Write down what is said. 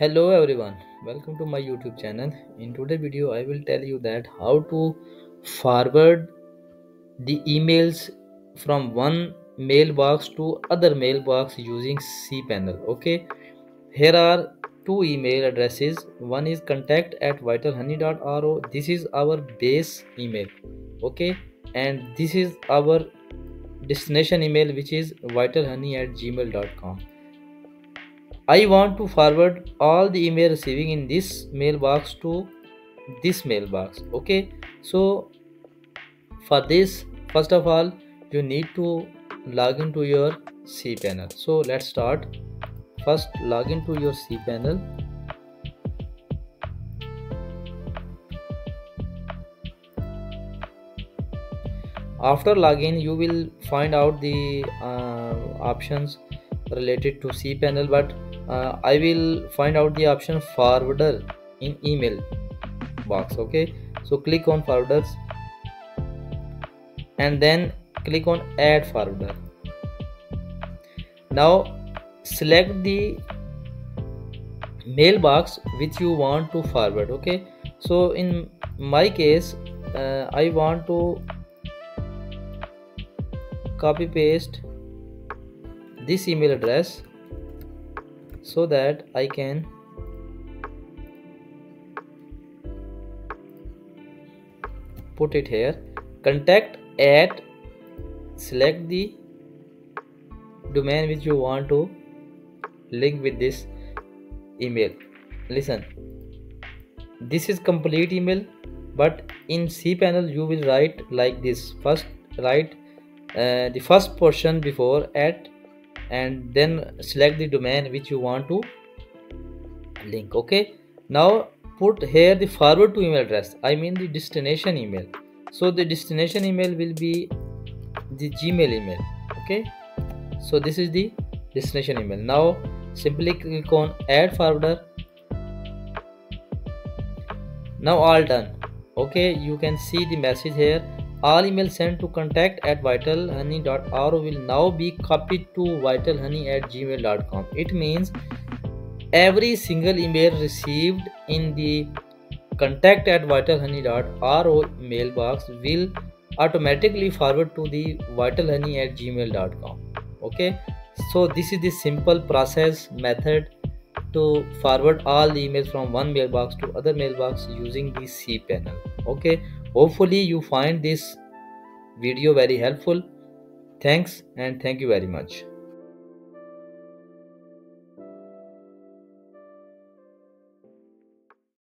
Hello everyone, welcome to my YouTube channel. In today's video I will tell you that how to forward the emails from one mailbox to other mailbox using cPanel. Okay, here are two email addresses. One is contact@vitalhoney.ro. this is our base email, okay, and this is our destination email, which is vitalhoney@gmail.com. I want to forward all the email receiving in this mailbox to this mailbox. Okay, so for this, first of all you need to log into your cPanel. So let's start. First, log into your cPanel. After login, you will find out the options related to cPanel, but I will find out the option forwarder in email box. Okay, so click on forwarders and then click on add forwarder. Now select the mailbox which you want to forward. Okay, so in my case I want to copy paste this email address so that I can put it here. Contact at, select the domain which you want to link with this email. Listen, this is complete email, but in cPanel you will write like this. First write the first portion before at, and then select the domain which you want to link. Okay, now put here the forward to email address, I mean the destination email. So the destination email will be the Gmail email. Okay, so this is the destination email. Now simply click on add forwarder. Now all done. Okay, you can see the message here. All email sent to contact@vitalhoney.ro will now be copied to vitalhoney@gmail.com. It means every single email received in the contact@vitalhoney.ro mailbox will automatically forward to the vitalhoney@gmail.com. Okay, so this is the simple process method to forward all the emails from one mailbox to other mailbox using the cPanel. Okay, hopefully you find this video very helpful. Thanks, and thank you very much.